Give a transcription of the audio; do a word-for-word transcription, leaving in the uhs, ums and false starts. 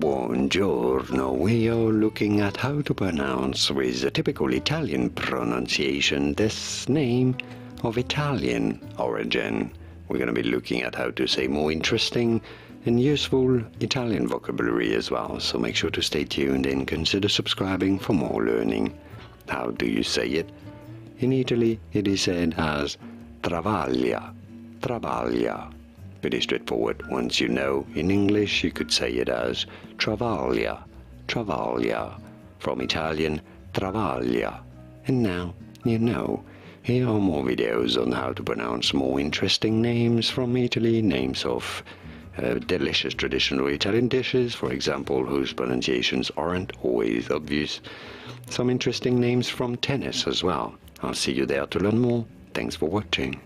Buongiorno, we are looking at how to pronounce with a typical Italian pronunciation this name of Italian origin. We're going to be looking at how to say more interesting and useful Italian vocabulary as well, so make sure to stay tuned and consider subscribing for more learning. How do you say it? In Italy, it is said as Travaglia, Travaglia. Pretty straightforward. Once you know, in English, you could say it as Travaglia, Travaglia. From Italian, Travaglia. And now, you know. Here are more videos on how to pronounce more interesting names from Italy, names of uh, delicious traditional Italian dishes, for example, whose pronunciations aren't always obvious. Some interesting names from tennis as well. I'll see you there to learn more. Thanks for watching.